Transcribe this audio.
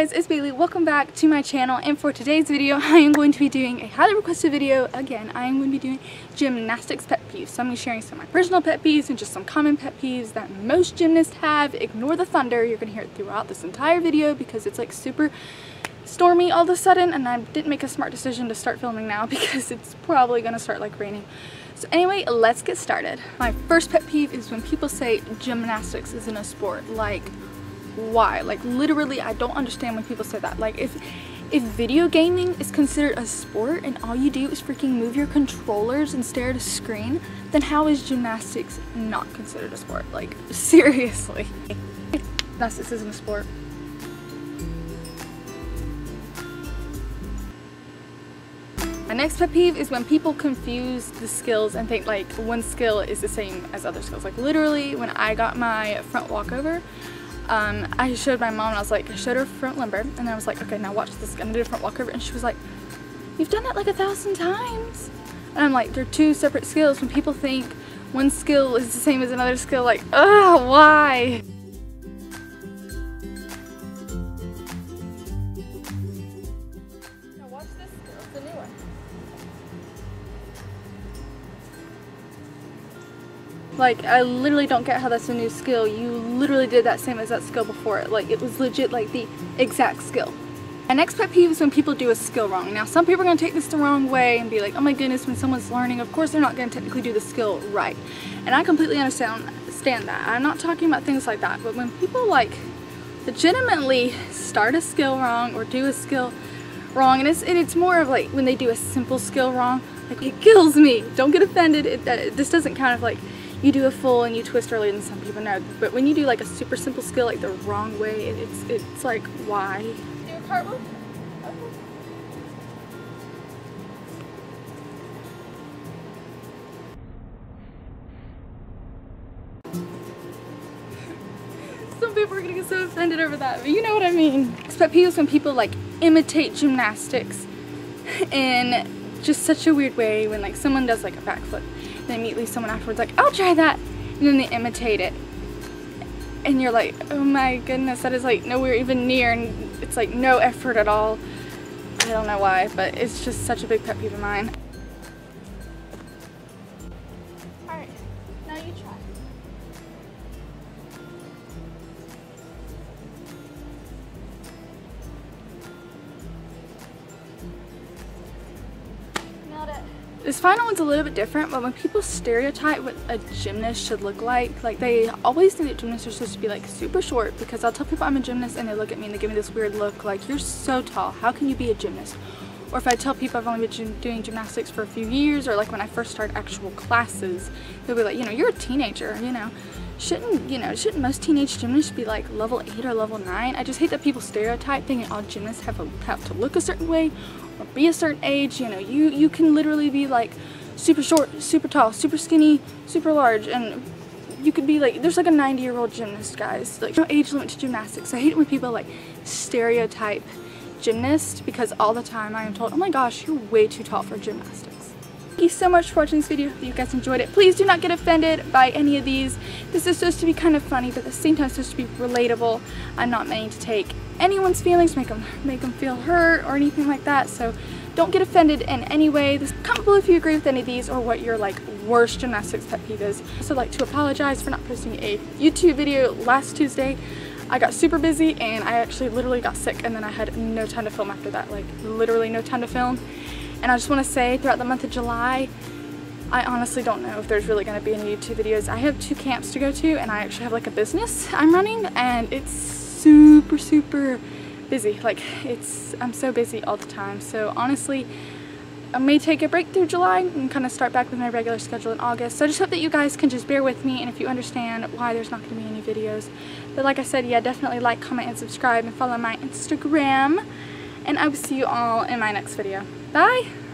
guys, it's Bailey. Welcome back to my channel, and for today's video I am going to be doing a highly requested video again. I am going to be doing gymnastics pet peeves. So I'm going to be sharing some of my personal pet peeves and just some common pet peeves that most gymnasts have. Ignore the thunder, you're going to hear it throughout this entire video because it's like super stormy all of a sudden, and I didn't make a smart decision to start filming now because it's probably going to start like raining. So anyway, let's get started. My first pet peeve is when people say gymnastics isn't a sport. Like, why? Like, literally, I don't understand when people say that. Like, if video gaming is considered a sport and all you do is freaking move your controllers and stare at a screen, then how is gymnastics not considered a sport? Like, seriously. Gymnastics isn't a sport. My next pet peeve is when people confuse the skills and think like one skill is the same as other skills. Like, literally, when I got my front walkover, I showed my mom, and I showed her front limber, and I was like, okay, now watch this, I'm gonna do a front walkover, and she was like, you've done that like 1,000 times. And I'm like, they're two separate skills. When people think one skill is the same as another skill, like, ugh, why? Now watch this skill, it's a new one. Like, I literally don't get how that's a new skill. You literally did that same as that skill before. Like, it was legit like the exact skill. My next pet peeve is when people do a skill wrong. Now, some people are gonna take this the wrong way and be like, oh my goodness, when someone's learning, of course they're not gonna technically do the skill right. And I completely understand that. I'm not talking about things like that, but when people like legitimately start a skill wrong or do a skill wrong, and it's more of like when they do a simple skill wrong, like, it kills me. Don't get offended. This doesn't count if like you do a full and you twist earlier than some people know, but when you do like a super simple skill like the wrong way, it's like, why? Do a cartwheel? Okay. Some people are gonna get so offended over that, but you know what I mean. Pet peeve is when people like imitate gymnastics in just such a weird way. When like someone does like a backflip, then immediately someone afterwards like, I'll try that, and then they imitate it, and you're like, oh my goodness, that is like nowhere even near, and it's like no effort at all. I don't know why, but it's just such a big pet peeve of mine. Alright, now you try. This final one's a little bit different, but when people stereotype what a gymnast should look like they always think that gymnasts are supposed to be like super short, because I'll tell people I'm a gymnast and they look at me and they give me this weird look like, you're so tall, how can you be a gymnast? Or if I tell people I've only been doing gymnastics for a few years, or like when I first started actual classes, they'll be like, you know, you're a teenager, you know. Shouldn't most teenage gymnasts be like level 8 or level 9? I just hate that people stereotype thinking all gymnasts have to look a certain way or be a certain age. You know, you can literally be like super short, super tall, super skinny, super large, and you could be like, there's like a 90-year-old gymnast, guys. Like, no age limit to gymnastics. I hate it when people like stereotype gymnast, because all the time I am told, oh my gosh, you're way too tall for gymnastics. Thank you so much for watching this video. If you guys enjoyed it, please do not get offended by any of these. This is supposed to be kind of funny, but at the same time it's supposed to be relatable. I'm not meaning to take anyone's feelings, make them feel hurt or anything like that, so don't get offended in any way. Comment below if you agree with any of these or what your like worst gymnastics pet peeve is. I'd also like to apologize for not posting a YouTube video last Tuesday. I got super busy and I actually literally got sick, and then I had no time to film after that, like literally no time to film. And I just want to say, throughout the month of July, I honestly don't know if there's really going to be any YouTube videos. I have 2 camps to go to, and I actually have like a business I'm running, and it's super, super busy. Like, I'm so busy all the time. So honestly, I may take a break through July and kind of start back with my regular schedule in August. So I just hope that you guys can just bear with me, and if you understand why there's not going to be any videos. But like I said, yeah, definitely like, comment, and subscribe, and follow my Instagram. And I will see you all in my next video. Bye!